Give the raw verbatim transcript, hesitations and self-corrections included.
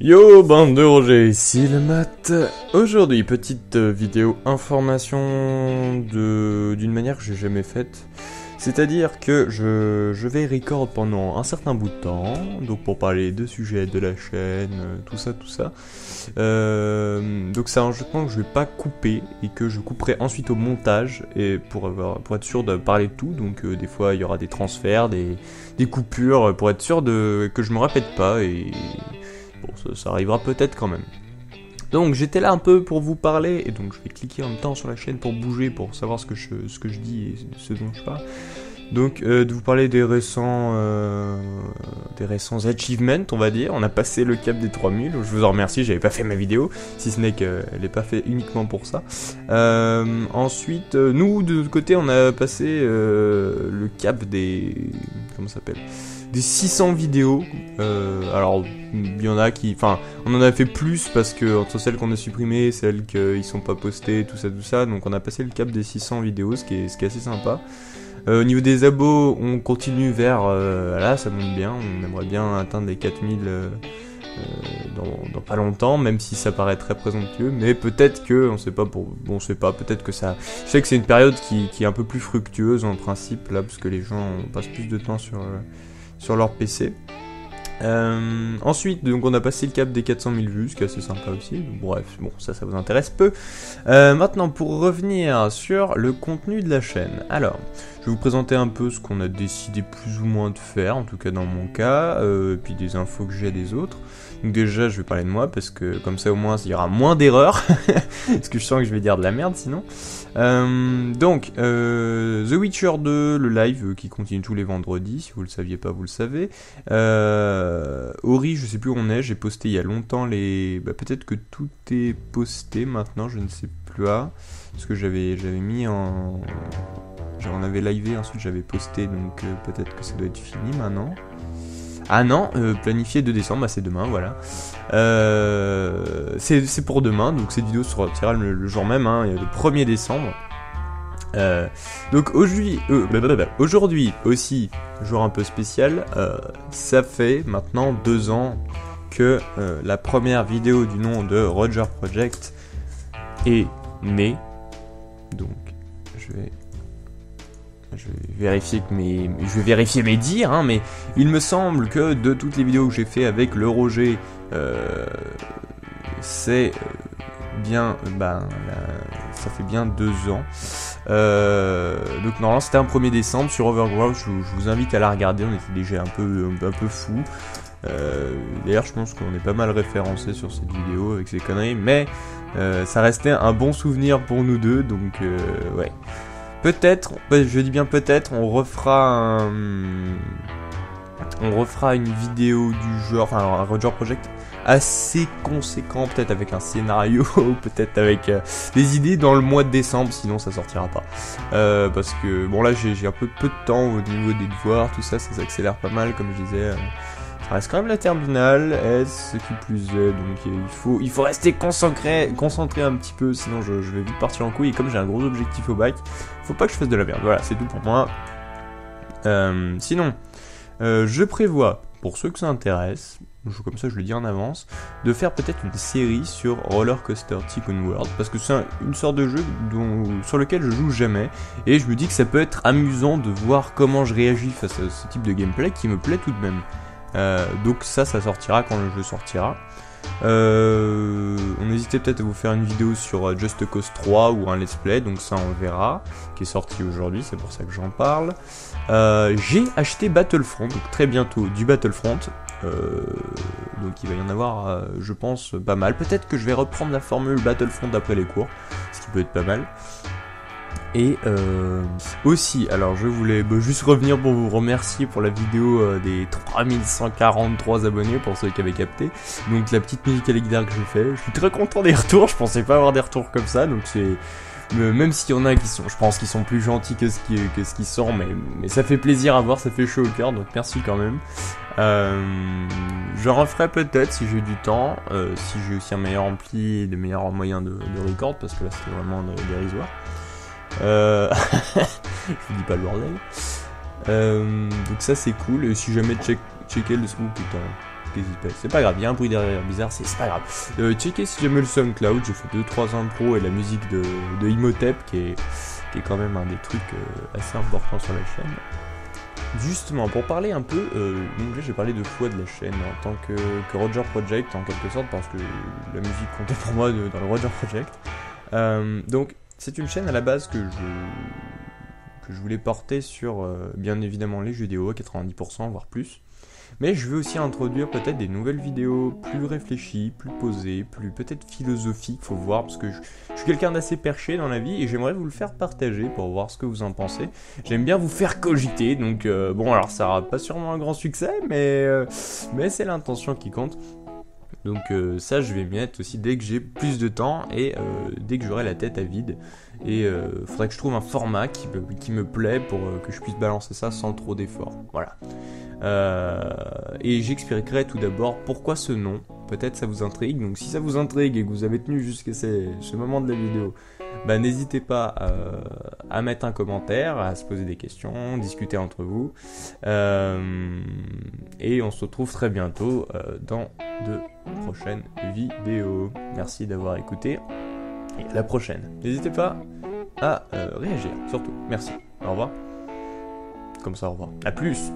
Yo bande de Roger, ici le Matt. Aujourd'hui, petite vidéo information de d'une manière que j'ai jamais faite. C'est-à-dire que je, je vais record pendant un certain bout de temps, donc pour parler de sujets de la chaîne, tout ça, tout ça. Euh, donc c'est un jeu que je vais pas couper et que je couperai ensuite au montage et pour, avoir, pour être sûr de parler de tout. Donc euh, des fois il y aura des transferts, des, des coupures, pour être sûr de, que je me répète pas et bon ça, ça arrivera peut-être quand même. Donc j'étais là un peu pour vous parler, et donc je vais cliquer en même temps sur la chaîne pour bouger, pour savoir ce que je, ce que je dis et ce dont je parle. Donc euh, de vous parler des récents, euh, des récents achievements, on va dire. On a passé le cap des trois mille, je vous en remercie, j'avais pas fait ma vidéo, si ce n'est qu'elle n'est pas faite uniquement pour ça. Euh, ensuite, nous de notre côté, on a passé euh, le cap des... comment ça s'appelle ? Des six cents vidéos, euh, alors il y en a qui, enfin on en a fait plus parce que entre celles qu'on a supprimées, celles qu'ils sont pas postées, tout ça tout ça, donc on a passé le cap des six cents vidéos, ce qui est, ce qui est assez sympa. Euh, au niveau des abos, on continue vers, euh, là ça monte bien, on aimerait bien atteindre les quatre mille euh, dans, dans pas longtemps, même si ça paraît très présomptueux, mais peut-être que, on sait pas, pour, on sait pas, peut-être que ça, je sais que c'est une période qui, qui est un peu plus fructueuse en principe, là, parce que les gens passent plus de temps sur... Euh, sur leur P C. Euh, ensuite, donc on a passé le cap des quatre cent mille vues, ce qui est assez sympa aussi. Donc, bref, bon, ça, ça vous intéresse peu. Euh, maintenant, pour revenir sur le contenu de la chaîne. Alors, je vais vous présenter un peu ce qu'on a décidé plus ou moins de faire, en tout cas dans mon cas, euh, et puis des infos que j'ai des autres. Donc déjà, je vais parler de moi, parce que comme ça, au moins, il y aura moins d'erreurs. Parce que je sens que je vais dire de la merde, sinon. Euh, donc, euh, The Witcher deux, le live euh, qui continue tous les vendredis. Si vous le saviez pas, vous le savez. Euh... Ori, je sais plus où on est, j'ai posté il y a longtemps les... Bah, peut-être que tout est posté maintenant, je ne sais plus là, parce que j'avais j'avais mis en... J'en avais livé, ensuite j'avais posté, donc euh, peut-être que ça doit être fini maintenant. Ah non, euh, planifié deux décembre, bah c'est demain, voilà. Euh, c'est pour demain, donc cette vidéo sortira le, le jour même, hein, le premier décembre. Euh, donc aujourd'hui, euh, aujourd'hui aussi, jour un peu spécial, euh, ça fait maintenant deux ans que euh, la première vidéo du nom de Roger Project est née. Donc je vais, je vais vérifier que mes, je vais vérifier mes dires, hein, mais il me semble que de toutes les vidéos que j'ai fait avec le Roger, euh, c'est euh, bien, bah, la, ça fait bien deux ans. Euh, donc normalement c'était un premier décembre sur Overgrowth, je, je vous invite à la regarder, on était déjà un peu, un, un peu fou. Euh, D'ailleurs je pense qu'on est pas mal référencé sur cette vidéo avec ces conneries, mais euh, ça restait un bon souvenir pour nous deux, donc euh, ouais. Peut-être, je dis bien peut-être, on refera un... On refera une vidéo du genre, enfin un Roger Project assez conséquent, peut-être avec un scénario, peut-être avec euh, des idées dans le mois de décembre, sinon ça sortira pas. Euh, parce que bon là j'ai un peu, peu de temps au niveau des devoirs, tout ça, ça s'accélère pas mal comme je disais. Euh, ça reste quand même la terminale, S, ce qui plus est, donc euh, il, faut, il faut rester concentré, concentré un petit peu, sinon je, je vais vite partir en couille, et comme j'ai un gros objectif au bac, faut pas que je fasse de la merde, voilà c'est tout pour moi. Euh, sinon... Euh, je prévois, pour ceux que ça intéresse, je, comme ça je le dis en avance, de faire peut-être une série sur Roller Coaster Tycoon World, parce que c'est un, une sorte de jeu dont, sur lequel je joue jamais, et je me dis que ça peut être amusant de voir comment je réagis face à ce type de gameplay qui me plaît tout de même. Euh, donc ça, ça sortira quand le jeu sortira. Euh, on hésitait peut-être à vous faire une vidéo sur Just Cause trois ou un let's play, donc ça on verra, qui est sorti aujourd'hui, c'est pour ça que j'en parle. Euh, j'ai acheté Battlefront, donc très bientôt du Battlefront, euh, donc il va y en avoir euh, je pense pas mal, peut-être que je vais reprendre la formule Battlefront après les cours, ce qui peut être pas mal. Et euh, aussi, alors je voulais bah, juste revenir pour vous remercier pour la vidéo euh, des trois mille cent quarante-trois abonnés, pour ceux qui avaient capté. Donc la petite musique à l'égard que j'ai fait, je suis très content des retours, je pensais pas avoir des retours comme ça, donc c'est... Même s'il y en a qui sont, je pense qu'ils sont plus gentils que ce qui, que ce qui sort, mais, mais ça fait plaisir à voir, ça fait chaud au cœur, donc merci quand même. Euh, je referai peut-être si j'ai du temps, euh, si j'ai aussi un meilleur ampli et des meilleurs moyens de, de record, parce que là c'était vraiment dérisoire. Euh... je vous dis pas le bordel. Euh, donc ça c'est cool, et si jamais check, checker le... Oh putain, C'est pas grave, il y a un bruit derrière bizarre, c'est pas grave. Euh, checkez si j'aime le SoundCloud, je fais deux trois impros et la musique de, de Imotep qui est, qui est quand même un des trucs euh, assez importants sur la chaîne. Justement, pour parler un peu, euh, donc là j'ai parlé de fois de la chaîne en tant que, que Roger Project en quelque sorte, parce que la musique comptait pour moi de, dans le Roger Project. Euh, donc c'est une chaîne à la base que je, que je voulais porter sur euh, bien évidemment les jeux vidéo à quatre-vingt-dix pour cent voire plus. Mais je veux aussi introduire peut-être des nouvelles vidéos plus réfléchies, plus posées, plus peut-être philosophiques, faut voir, parce que je, je suis quelqu'un d'assez perché dans la vie et j'aimerais vous le faire partager pour voir ce que vous en pensez. J'aime bien vous faire cogiter, donc euh, bon alors ça n'aura pas sûrement un grand succès, mais, euh, mais c'est l'intention qui compte. Donc euh, ça je vais m'y mettre aussi dès que j'ai plus de temps et euh, dès que j'aurai la tête à vide. Et euh, faudrait que je trouve un format qui me, qui me plaît pour euh, que je puisse balancer ça sans trop d'efforts. Voilà. Euh, et j'expliquerai tout d'abord pourquoi ce nom, peut-être ça vous intrigue, donc si ça vous intrigue et que vous avez tenu jusqu'à ce, ce moment de la vidéo, bah n'hésitez pas euh, à mettre un commentaire, à se poser des questions, discuter entre vous, euh, et on se retrouve très bientôt euh, dans de prochaines vidéos. Merci d'avoir écouté, et à la prochaine. N'hésitez pas à euh, réagir, surtout. Merci, au revoir. Comme ça, au revoir. A plus.